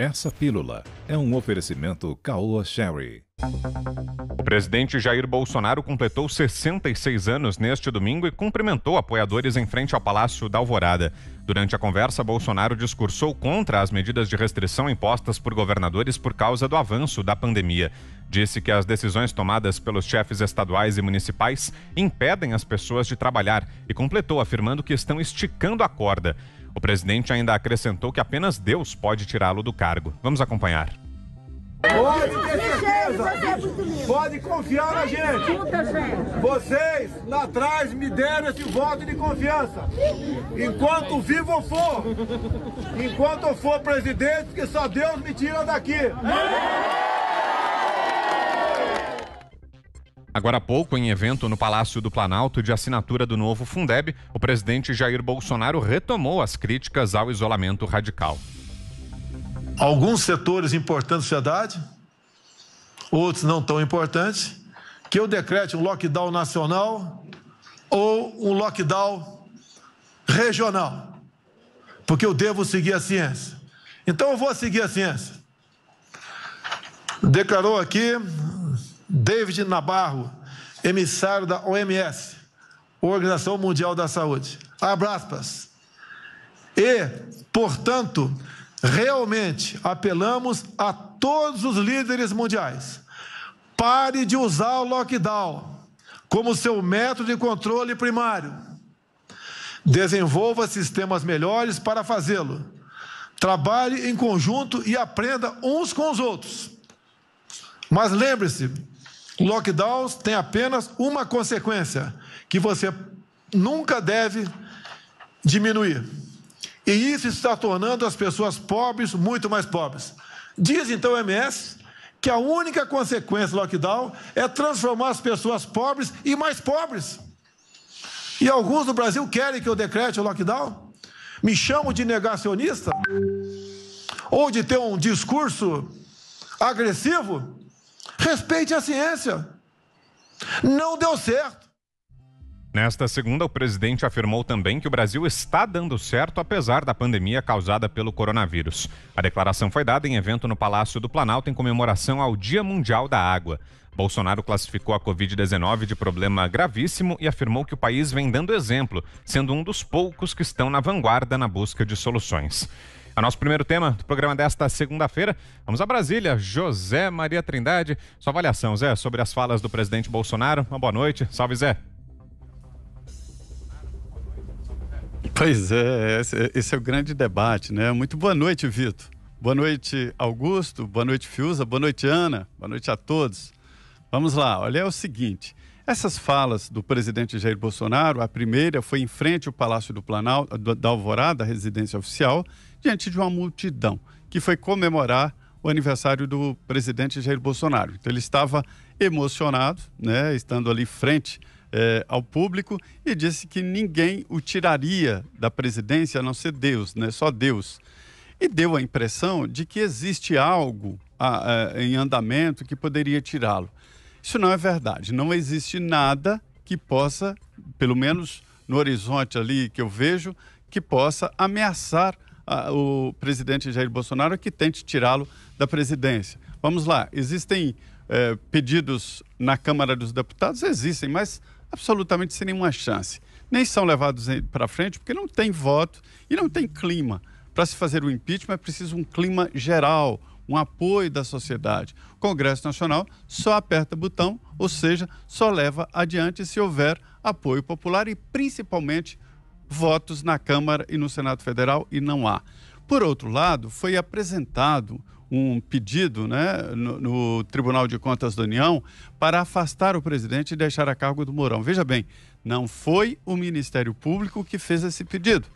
Essa pílula é um oferecimento Caoa Sherry. O presidente Jair Bolsonaro completou 66 anos neste domingo e cumprimentou apoiadores em frente ao Palácio da Alvorada. Durante a conversa, Bolsonaro discursou contra as medidas de restrição impostas por governadores por causa do avanço da pandemia. Disse que as decisões tomadas pelos chefes estaduais e municipais impedem as pessoas de trabalhar e completou afirmando que estão esticando a corda. O presidente ainda acrescentou que apenas Deus pode tirá-lo do cargo. Vamos acompanhar. Pode ter certeza, pode confiar na gente. Vocês lá atrás me deram esse voto de confiança. Enquanto vivo eu for, enquanto eu for presidente, porque só Deus me tira daqui. Agora há pouco, em evento no Palácio do Planalto de assinatura do novo Fundeb, o presidente Jair Bolsonaro retomou as críticas ao isolamento radical. Alguns setores importantes da sociedade, outros não tão importantes, que eu decrete um lockdown nacional ou um lockdown regional, porque eu devo seguir a ciência. Então eu vou seguir a ciência. Declarou aqui David Nabarro, emissário da OMS, Organização Mundial da Saúde. Abra aspas. E, portanto, realmente apelamos a todos os líderes mundiais. Pare de usar o lockdown como seu método de controle primário. Desenvolva sistemas melhores para fazê-lo. Trabalhe em conjunto e aprenda uns com os outros. Mas lembre-se, lockdowns têm apenas uma consequência, que você nunca deve diminuir. E isso está tornando as pessoas pobres muito mais pobres. Diz então o OMS que a única consequência do lockdown é transformar as pessoas pobres em mais pobres. E alguns no Brasil querem que eu decrete o lockdown? Me chamam de negacionista? Ou de ter um discurso agressivo? Respeite a ciência. Não deu certo. Nesta segunda, o presidente afirmou também que o Brasil está dando certo apesar da pandemia causada pelo coronavírus. A declaração foi dada em evento no Palácio do Planalto em comemoração ao Dia Mundial da Água. Bolsonaro classificou a Covid-19 de problema gravíssimo e afirmou que o país vem dando exemplo, sendo um dos poucos que estão na vanguarda na busca de soluções. É o nosso primeiro tema do programa desta segunda-feira. Vamos a Brasília. José Maria Trindade, sua avaliação, Zé, sobre as falas do presidente Bolsonaro. Uma boa noite. Salve, Zé. Pois é, esse é o grande debate, né? Muito boa noite, Vitor. Boa noite, Augusto. Boa noite, Fiuza. Boa noite, Ana. Boa noite a todos. Vamos lá, olha, é o seguinte. Essas falas do presidente Jair Bolsonaro, a primeira foi em frente ao Palácio do Planalto, da Alvorada, a residência oficial, diante de uma multidão que foi comemorar o aniversário do presidente Jair Bolsonaro. Então ele estava emocionado, né, estando ali frente ao público, e disse que ninguém o tiraria da presidência a não ser Deus, né, só Deus. E deu a impressão de que existe algo em andamento que poderia tirá-lo. Isso não é verdade, não existe nada que possa, pelo menos no horizonte ali que eu vejo, que possa ameaçar o presidente Jair Bolsonaro que tente tirá-lo da presidência. Vamos lá, existem pedidos na Câmara dos Deputados? Existem, mas absolutamente sem nenhuma chance. Nem são levados para frente porque não tem voto e não tem clima. Para se fazer o impeachment é preciso um clima geral, um apoio da sociedade. O Congresso Nacional só aperta o botão, ou seja, só leva adiante se houver apoio popular e principalmente votos na Câmara e no Senado Federal, e não há. Por outro lado, foi apresentado um pedido, né, no Tribunal de Contas da União para afastar o presidente e deixar a cargo do Mourão. Veja bem, não foi o Ministério Público que fez esse pedido,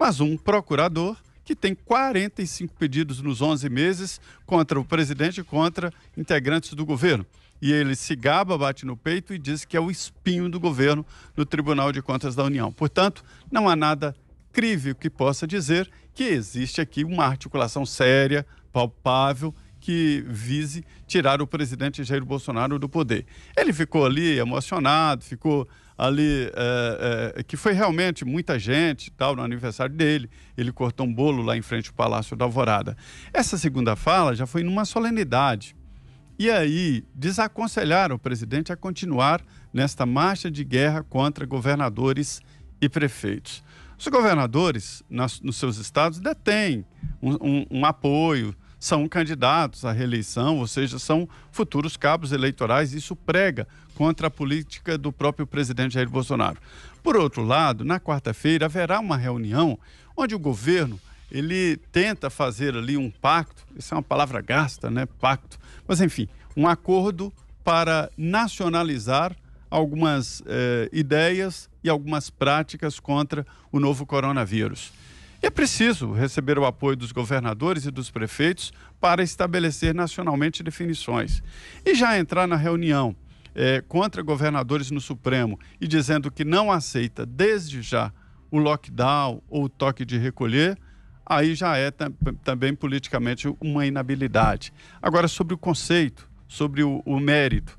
mas um procurador que tem 45 pedidos nos 11 meses contra o presidente e contra integrantes do governo. E ele se gaba, bate no peito e diz que é o espinho do governo no Tribunal de Contas da União. Portanto, não há nada crível que possa dizer que existe aqui uma articulação séria, palpável, que vise tirar o presidente Jair Bolsonaro do poder. Ele ficou ali emocionado, ficou ali, que foi realmente muita gente, tal, no aniversário dele, ele cortou um bolo lá em frente ao Palácio da Alvorada. Essa segunda fala já foi numa solenidade. E aí desaconselharam o presidente a continuar nesta marcha de guerra contra governadores e prefeitos. Os governadores, nos seus estados, detêm um apoio, são candidatos à reeleição, ou seja, são futuros cabos eleitorais. Isso prega contra a política do próprio presidente Jair Bolsonaro. Por outro lado, na quarta-feira haverá uma reunião onde o governo ele tenta fazer ali um pacto, isso é uma palavra gasta, né, pacto, mas enfim, um acordo para nacionalizar algumas ideias e algumas práticas contra o novo coronavírus. É preciso receber o apoio dos governadores e dos prefeitos para estabelecer nacionalmente definições. E já entrar na reunião contra governadores no Supremo e dizendo que não aceita desde já o lockdown ou o toque de recolher, aí já é também politicamente uma inabilidade. Agora, sobre o conceito, sobre o mérito,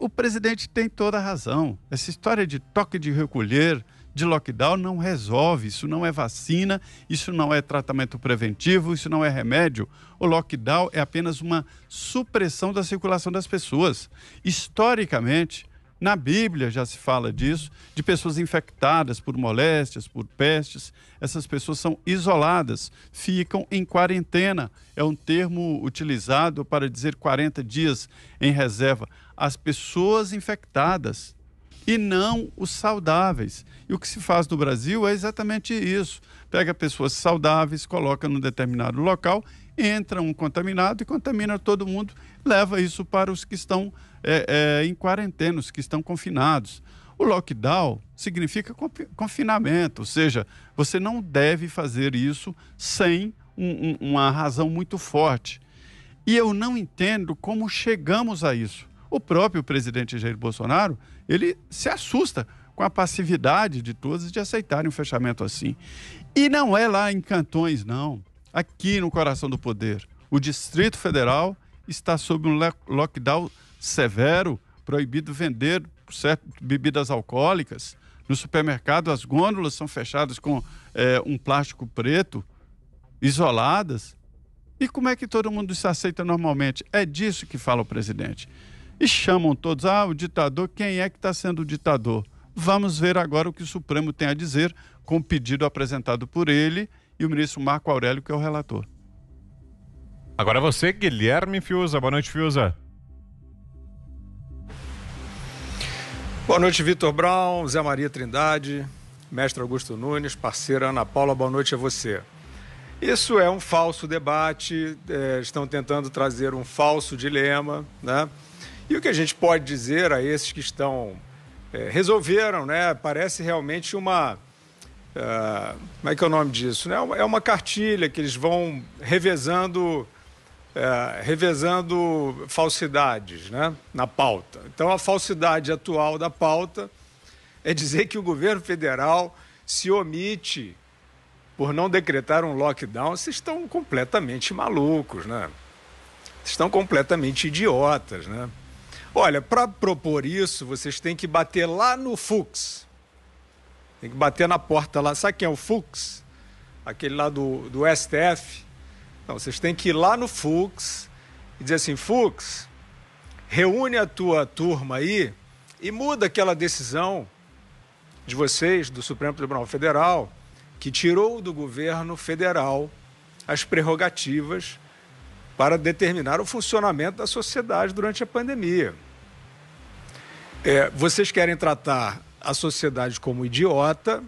o presidente tem toda a razão. Essa história de toque de recolher, de lockdown, não resolve. Isso não é vacina, isso não é tratamento preventivo, isso não é remédio. O lockdown é apenas uma supressão da circulação das pessoas. Historicamente, na Bíblia já se fala disso, de pessoas infectadas por moléstias, por pestes. Essas pessoas são isoladas, ficam em quarentena. É um termo utilizado para dizer 40 dias em reserva. As pessoas infectadas e não os saudáveis. E o que se faz no Brasil é exatamente isso. Pega pessoas saudáveis, coloca num determinado local, entra um contaminado e contamina todo mundo, leva isso para os que estão em quarentena, os que estão confinados. O lockdown significa confinamento, ou seja, você não deve fazer isso sem uma razão muito forte. E eu não entendo como chegamos a isso. O próprio presidente Jair Bolsonaro, ele se assusta com a passividade de todos de aceitarem um fechamento assim. E não é lá em Cantões, não. Aqui no coração do poder, o Distrito Federal está sob um lockdown severo, proibido vender certas bebidas alcoólicas. No supermercado, as gôndolas são fechadas com um plástico preto, isoladas. E como é que todo mundo se aceita normalmente? É disso que fala o presidente. E chamam todos, o ditador, quem é que está sendo o ditador? Vamos ver agora o que o Supremo tem a dizer com o pedido apresentado por ele e o ministro Marco Aurélio, que é o relator. Agora você, Guilherme Fiuza. Boa noite, Fiuza. Boa noite, Victor Brown, José Maria Trindade, mestre Augusto Nunes, parceira Ana Paula, boa noite a você. Isso é um falso debate, estão tentando trazer um falso dilema, né? E o que a gente pode dizer a esses que estão resolveram, né? Parece realmente uma como é que é o nome disso, né? É uma cartilha que eles vão revezando falsidades, né? Na pauta. Então a falsidade atual da pauta é dizer que o governo federal se omite por não decretar um lockdown. Vocês estão completamente malucos, né? Vocês estão completamente idiotas, né? Olha, para propor isso, vocês têm que bater lá no Fux. Tem que bater na porta lá. Sabe quem é o Fux? Aquele lá do STF. Não, vocês têm que ir lá no Fux e dizer assim, Fux, reúne a tua turma aí e muda aquela decisão de vocês, do Supremo Tribunal Federal, que tirou do governo federal as prerrogativas para determinar o funcionamento da sociedade durante a pandemia. Vocês querem tratar a sociedade como idiota,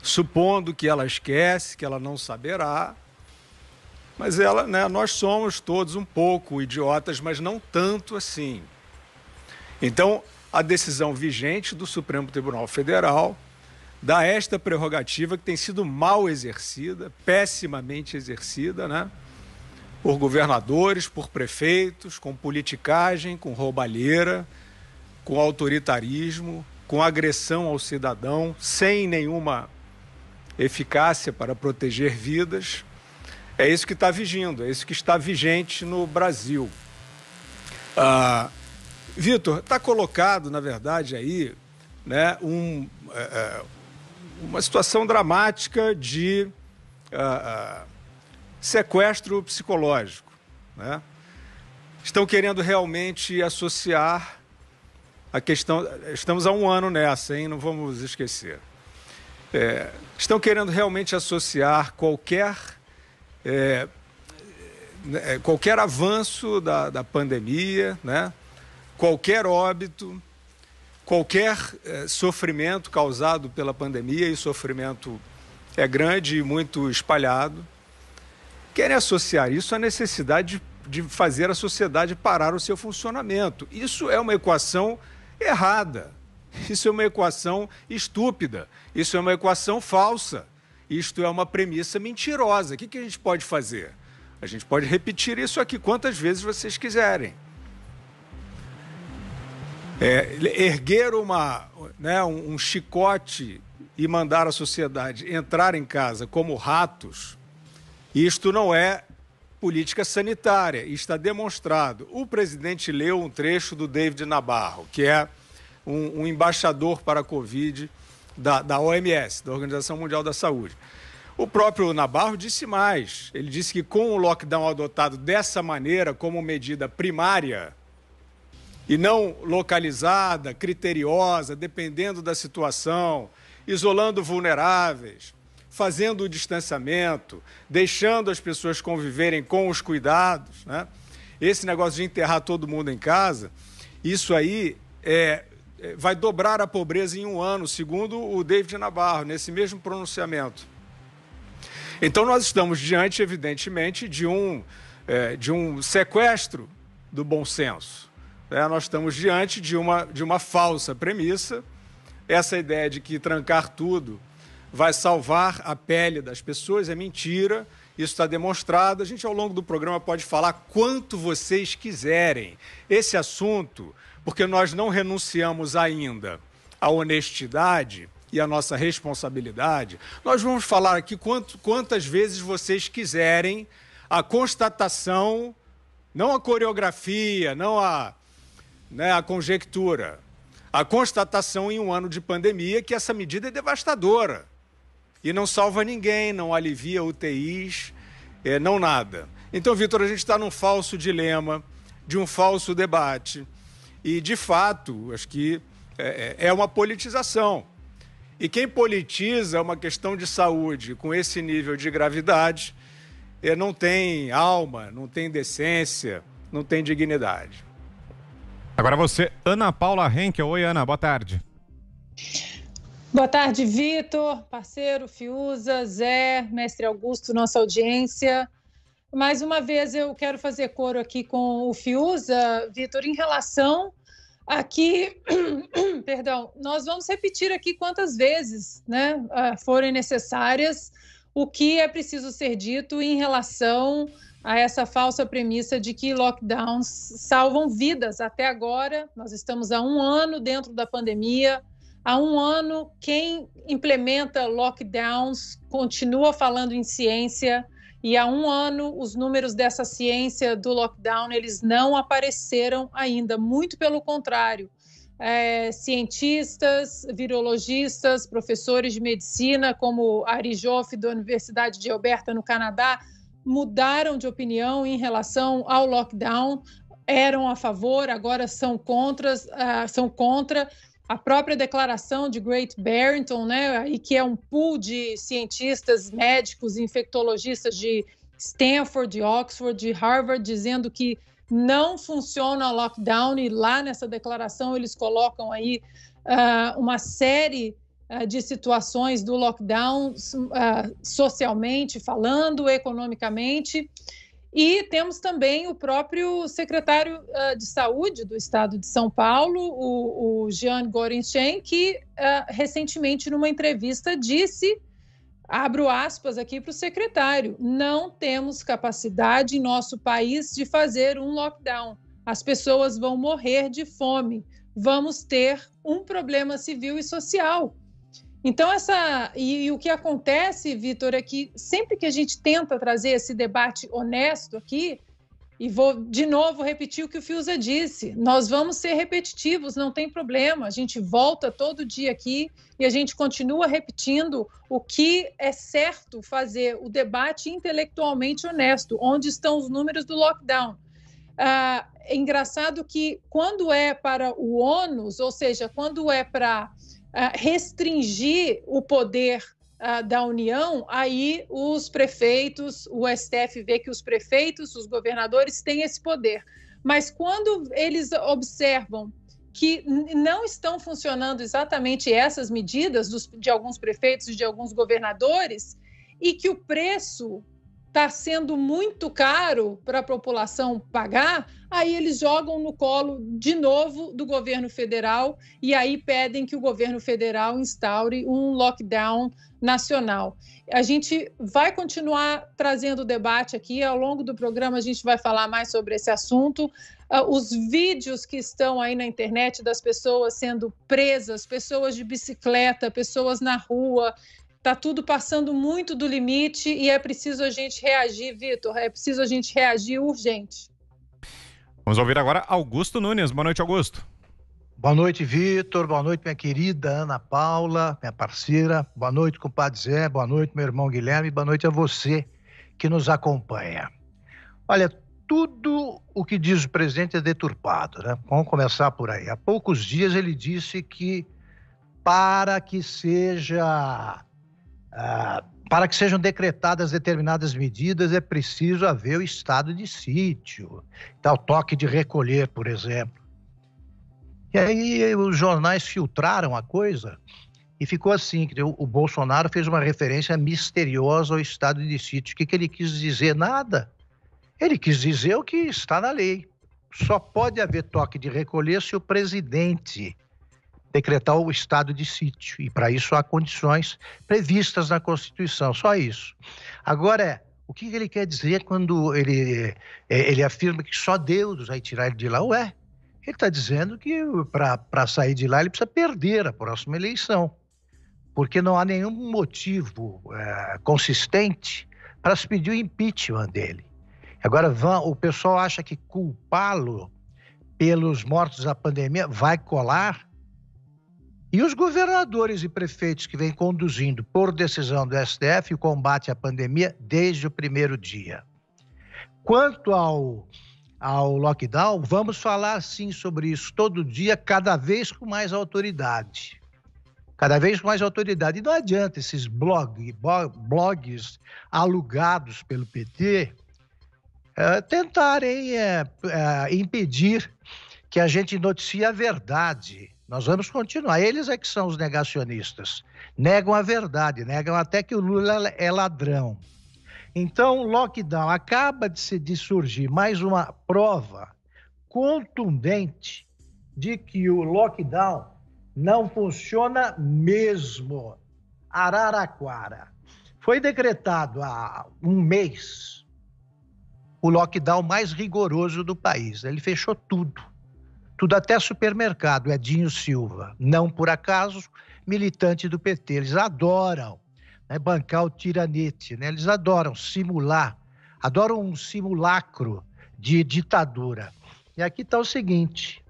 supondo que ela esquece, que ela não saberá, mas ela, né, nós somos todos um pouco idiotas, mas não tanto assim. Então, a decisão vigente do Supremo Tribunal Federal dá esta prerrogativa que tem sido mal exercida, pessimamente exercida, né? Por governadores, por prefeitos, com politicagem, com roubalheira, com autoritarismo, com agressão ao cidadão, sem nenhuma eficácia para proteger vidas. É isso que está vigindo, é isso que está vigente no Brasil. Vitor, está colocado, na verdade, aí, né, uma situação dramática de sequestro psicológico, né? Estão querendo realmente associar a questão... Estamos há um ano nessa, hein? Não vamos esquecer. Estão querendo realmente associar qualquer avanço da pandemia, né? Qualquer óbito, qualquer sofrimento causado pela pandemia, e o sofrimento é grande e muito espalhado. Querem associar isso à necessidade de fazer a sociedade parar o seu funcionamento. Isso é uma equação errada, isso é uma equação estúpida, isso é uma equação falsa, isto é uma premissa mentirosa. O que a gente pode fazer? A gente pode repetir isso aqui quantas vezes vocês quiserem. Erguer um chicote e mandar a sociedade entrar em casa como ratos, isto não é política sanitária, está demonstrado. O presidente leu um trecho do David Nabarro, que é um embaixador para a Covid da OMS, da Organização Mundial da Saúde. O próprio Nabarro disse mais. Ele disse que com o lockdown adotado dessa maneira, como medida primária e não localizada, criteriosa, dependendo da situação, isolando vulneráveis, fazendo o distanciamento, deixando as pessoas conviverem com os cuidados, né? Esse negócio de enterrar todo mundo em casa, isso aí vai dobrar a pobreza em um ano, segundo o David Nabarro, nesse mesmo pronunciamento. Então, nós estamos diante, evidentemente, de um sequestro do bom senso, né? Nós estamos diante de uma falsa premissa, essa ideia de que trancar tudo vai salvar a pele das pessoas, é mentira, isso está demonstrado. A gente, ao longo do programa, pode falar quanto vocês quiserem esse assunto, porque nós não renunciamos ainda à honestidade e à nossa responsabilidade. Nós vamos falar aqui quantas vezes vocês quiserem a constatação, não a coreografia, não a conjectura, a constatação em um ano de pandemia que essa medida é devastadora. E não salva ninguém, não alivia UTIs, não nada. Então, Vitor, a gente está num falso dilema, de um falso debate. E, de fato, acho que é uma politização. E quem politiza uma questão de saúde com esse nível de gravidade não tem alma, não tem decência, não tem dignidade. Agora você, Ana Paula Henkel. Oi, Ana, boa tarde. Boa tarde, Vitor, parceiro, Fiuza, Zé, mestre Augusto, nossa audiência. Mais uma vez eu quero fazer coro aqui com o Fiuza, Vitor, em relação a que, perdão, nós vamos repetir aqui quantas vezes, né, forem necessárias o que é preciso ser dito em relação a essa falsa premissa de que lockdowns salvam vidas. Até agora, nós estamos há um ano dentro da pandemia. Há um ano, quem implementa lockdowns continua falando em ciência, e há um ano os números dessa ciência do lockdown, eles não apareceram ainda, muito pelo contrário. Cientistas, virologistas, professores de medicina, como Ari Joffe, da Universidade de Alberta, no Canadá, mudaram de opinião em relação ao lockdown, eram a favor, agora são contra. A própria declaração de Great Barrington, né, e que é um pool de cientistas, médicos, infectologistas de Stanford, de Oxford, de Harvard, dizendo que não funciona o lockdown, e lá nessa declaração eles colocam aí uma série de situações do lockdown, socialmente falando, economicamente. E temos também o próprio secretário de Saúde do Estado de São Paulo, o Jean Gorenstein, que recentemente, numa entrevista, disse, abro aspas aqui para o secretário, não temos capacidade em nosso país de fazer um lockdown. As pessoas vão morrer de fome. Vamos ter um problema civil e social. Então, e o que acontece, Vitor, é que sempre que a gente tenta trazer esse debate honesto aqui, E vou de novo repetir o que o Fiuza disse, nós vamos ser repetitivos, não tem problema, a gente volta todo dia aqui e a gente continua repetindo o que é certo fazer, o debate intelectualmente honesto, onde estão os números do lockdown. Ah, é engraçado que quando é para o ônus, ou seja, quando é para restringir o poder da União, aí os prefeitos, o STF vê que os prefeitos, os governadores têm esse poder. Mas quando eles observam que não estão funcionando exatamente essas medidas de alguns prefeitos e de alguns governadores e que o preço está sendo muito caro para a população pagar, aí eles jogam no colo de novo do governo federal e aí pedem que o governo federal instaure um lockdown nacional. A gente vai continuar trazendo o debate aqui, ao longo do programa a gente vai falar mais sobre esse assunto. Os vídeos que estão aí na internet das pessoas sendo presas, pessoas de bicicleta, pessoas na rua... Está tudo passando muito do limite e é preciso a gente reagir, Vitor. É preciso a gente reagir urgente. Vamos ouvir agora Augusto Nunes. Boa noite, Augusto. Boa noite, Vitor. Boa noite, minha querida Ana Paula, minha parceira. Boa noite, compadre Zé. Boa noite, meu irmão Guilherme. Boa noite a você que nos acompanha. Olha, tudo o que diz o presidente é deturpado, né? Vamos começar por aí. Há poucos dias ele disse que para que sejam decretadas determinadas medidas, é preciso haver o estado de sítio, tal toque de recolher, por exemplo. E aí os jornais filtraram a coisa e ficou assim, que o Bolsonaro fez uma referência misteriosa ao estado de sítio. O que ele quis dizer? Nada. Ele quis dizer o que está na lei. Só pode haver toque de recolher se o presidente decretar o estado de sítio, e para isso há condições previstas na Constituição, só isso. Agora, o que ele quer dizer quando ele afirma que só Deus vai tirar ele de lá? Ué, ele está dizendo que para sair de lá ele precisa perder a próxima eleição, porque não há nenhum motivo consistente para se pedir o impeachment dele. Agora, o pessoal acha que culpá-lo pelos mortos da pandemia vai colar? E os governadores e prefeitos que vêm conduzindo, por decisão do STF, o combate à pandemia desde o primeiro dia. Quanto ao lockdown, vamos falar sim sobre isso todo dia, cada vez com mais autoridade. Cada vez com mais autoridade. E não adianta esses blogs alugados pelo PT tentarem impedir que a gente noticie a verdade. Nós vamos continuar. Eles é que são os negacionistas. Negam a verdade, negam até que o Lula é ladrão. Então, o lockdown acaba de surgir mais uma prova contundente de que o lockdown não funciona mesmo. Araraquara. Foi decretado há um mês o lockdown mais rigoroso do país. Ele fechou tudo. Tudo até supermercado, Edinho Silva. Não por acaso, militante do PT. Eles adoram bancar o tiranete, né? Eles adoram simular, adoram um simulacro de ditadura. E aqui está o seguinte.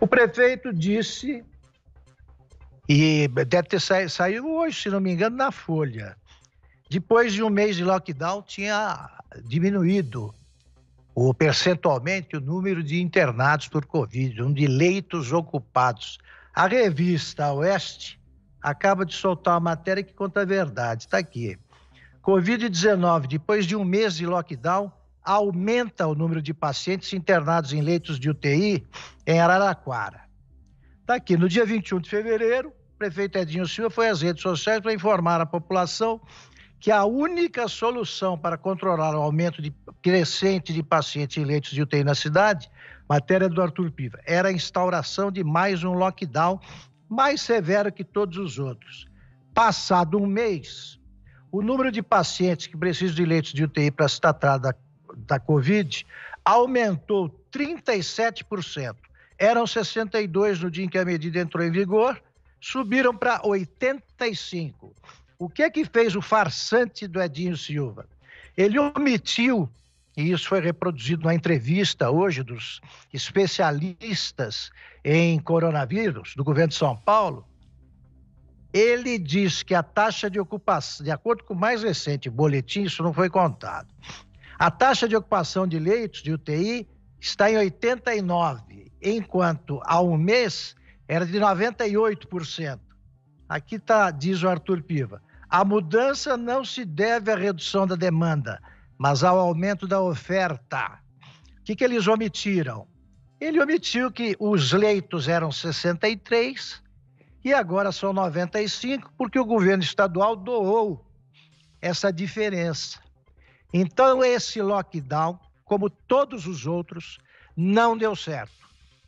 O prefeito disse, e deve ter saído hoje, se não me engano, na Folha. Depois de um mês de lockdown, tinha diminuído percentualmente o número de internados por Covid, de leitos ocupados. A revista Oeste acaba de soltar uma matéria que conta a verdade, está aqui. Covid-19, depois de um mês de lockdown, aumenta o número de pacientes internados em leitos de UTI em Araraquara. Está aqui, no dia 21 de fevereiro, o prefeito Edinho Silva foi às redes sociais para informar a população que a única solução para controlar o aumento crescente de pacientes em leitos de UTI na cidade, matéria do Arthur Piva, era a instauração de mais um lockdown mais severo que todos os outros. Passado um mês, o número de pacientes que precisam de leitos de UTI para se tratar da Covid aumentou 37%. Eram 62 no dia em que a medida entrou em vigor, subiram para 85%. O que fez o farsante do Edinho Silva? Ele omitiu e isso foi reproduzido na entrevista hoje dos especialistas em coronavírus do governo de São Paulo, ele diz que a taxa de ocupação, de acordo com o mais recente boletim, isso não foi contado, a taxa de ocupação de leitos de UTI está em 89%, enquanto há um mês era de 98%. Aqui está, diz o Arthur Piva, a mudança não se deve à redução da demanda, mas ao aumento da oferta. O que eles omitiram? Ele omitiu que os leitos eram 63 e agora são 95, porque o governo estadual doou essa diferença. Então, esse lockdown, como todos os outros, não deu certo.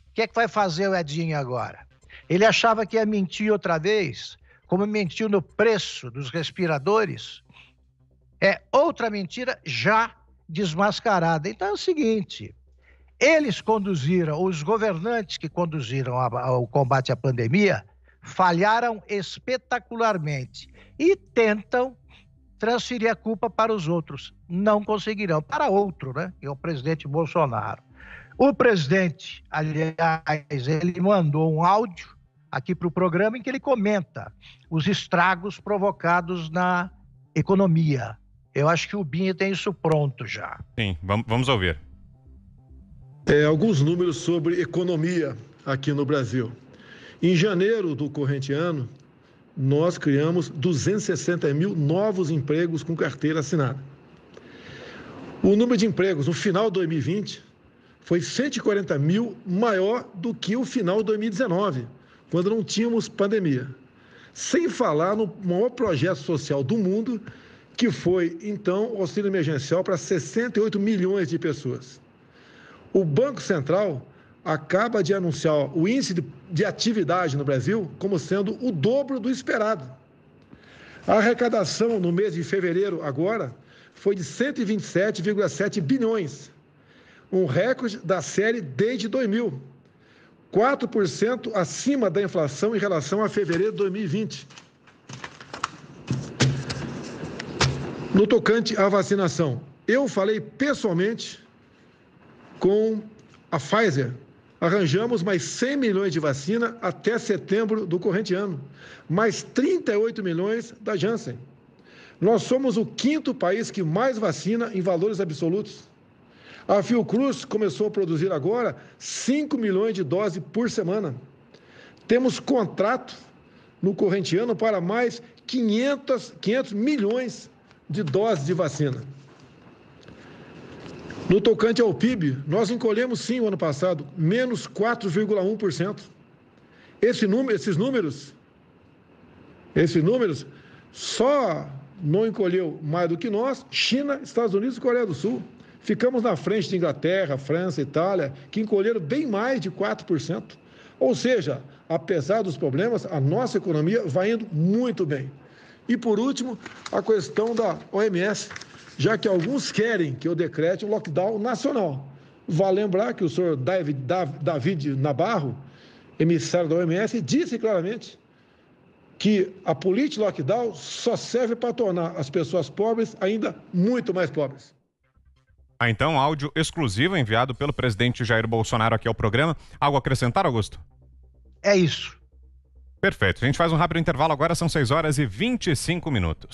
O que é que vai fazer o Edinho agora? Ele achava que ia mentir outra vez, como mentiu no preço dos respiradores. É outra mentira já desmascarada. Então, é o seguinte, eles conduziram, os governantes que conduziram o combate à pandemia, falharam espetacularmente e tentam transferir a culpa para os outros. Não conseguirão. Para outro, né? Que é o presidente Bolsonaro. O presidente, aliás, ele mandou um áudio aqui para o programa em que ele comenta os estragos provocados na economia. Eu acho que o Binha tem isso pronto já. Sim, vamos ouvir. Alguns números sobre economia aqui no Brasil. Em janeiro do corrente ano, nós criamos 260 mil novos empregos com carteira assinada. O número de empregos no final de 2020 foi 140 mil maior do que o final de 2019, quando não tínhamos pandemia. Sem falar no maior projeto social do mundo, que foi, então, o auxílio emergencial para 68 milhões de pessoas. O Banco Central acaba de anunciar o índice de atividade no Brasil como sendo o dobro do esperado. A arrecadação no mês de fevereiro agora foi de 127,7 bilhões, um recorde da série desde 2000, 4% acima da inflação em relação a fevereiro de 2020. No tocante à vacinação, eu falei pessoalmente com a Pfizer. Arranjamos mais 100 milhões de vacina até setembro do corrente ano, mais 38 milhões da Janssen. Nós somos o quinto país que mais vacina em valores absolutos. A Fiocruz começou a produzir agora 5 milhões de doses por semana. Temos contrato no corrente ano para mais 500 milhões de doses de vacina. No tocante ao PIB, nós encolhemos sim o ano passado, menos 4,1%. Esses números só não encolheu mais do que nós, China, Estados Unidos e Coreia do Sul. Ficamos na frente de Inglaterra, França, Itália, que encolheram bem mais de 4%. Ou seja, apesar dos problemas, a nossa economia vai indo muito bem. E por último, a questão da OMS, já que alguns querem que eu decrete um lockdown nacional. Vale lembrar que o senhor David Nabarro, emissário da OMS, disse claramente que a política de lockdown só serve para tornar as pessoas pobres ainda muito mais pobres. Ah, então, áudio exclusivo enviado pelo presidente Jair Bolsonaro aqui ao programa. Algo a acrescentar, Augusto? É isso. Perfeito. A gente faz um rápido intervalo agora, são 6 horas e 25 minutos.